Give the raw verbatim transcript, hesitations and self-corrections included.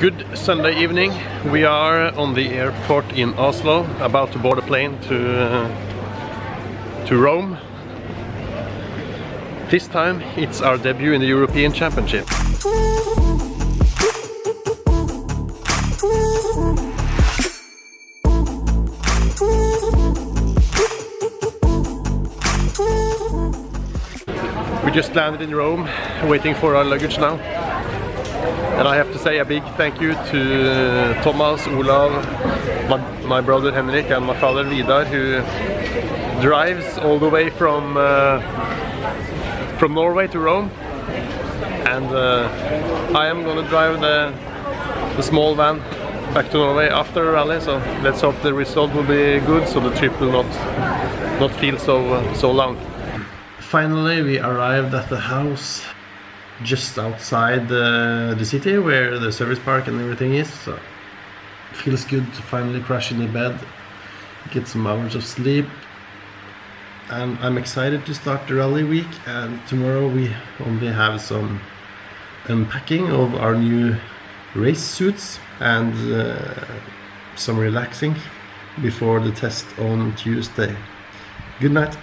Good Sunday evening. We are on the airport in Oslo, about to board a plane to uh, to Rome. This time it's our debut in the European Championship. We just landed in Rome, waiting for our luggage now. And I have to say a big thank you to uh, Thomas, Olav, my, my brother Henrik and my father Vidar, who drives all the way from uh, from Norway to Rome. And uh, I am gonna drive the, the small van back to Norway after the rally, so let's hope the result will be good, so the trip will not, not feel so, uh, so long. Finally, we arrived at the house just outside the, the city where the service park and everything is. So feels good to finally crash in the bed, get some hours of sleep. And I'm excited to start the rally week, and tomorrow we only have some unpacking of our new race suits and uh, some relaxing before the test on Tuesday. Good night.